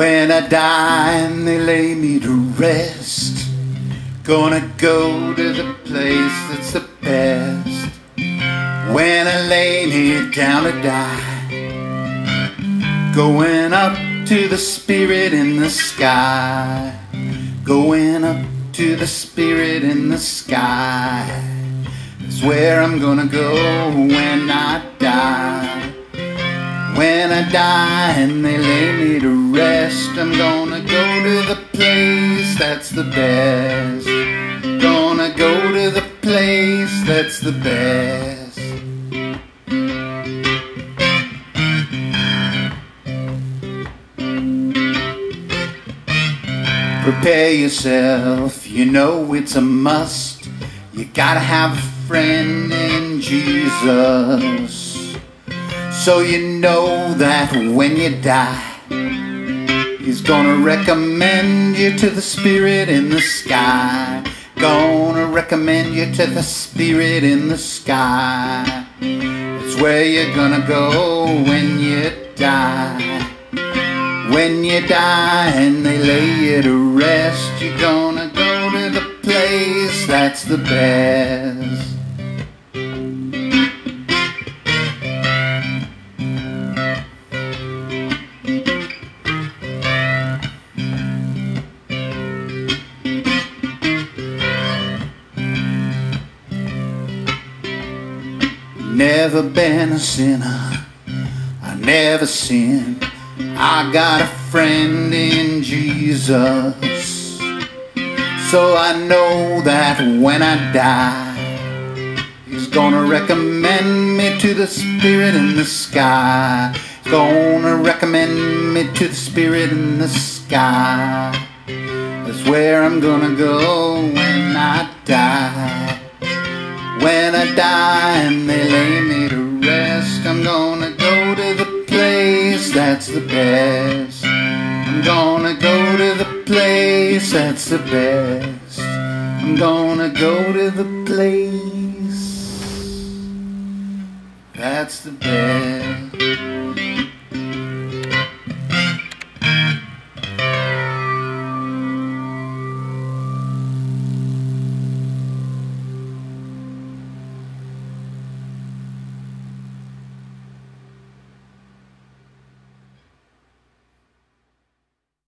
when I die and they lay me to rest, gonna go to the place that's the best. When I lay me down to die, going up to the spirit in the sky, going up to the spirit in the sky. That's where I'm gonna go when I die. When I die and they lay me to rest, I'm gonna go to the place that's the best. Gonna go to the place that's the best. Prepare yourself, you know it's a must. You gotta have a friend in Jesus, so you know that when you die, he's gonna recommend you to the spirit in the sky. Gonna recommend you to the spirit in the sky. It's where you're gonna go when you die. When you die and they lay you to rest, you're gonna go to the place that's the best. Never been a sinner, I never sinned. I got a friend in Jesus, so I know that when I die, he's gonna recommend me to the spirit in the sky. Gonna recommend me to the spirit in the sky. That's where I'm gonna go when I die. When I die and they lay me to rest, I'm gonna go to the place that's the best. I'm gonna go to the place that's the best. I'm gonna go to the place that's the best.